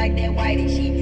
Like that whitey sheep.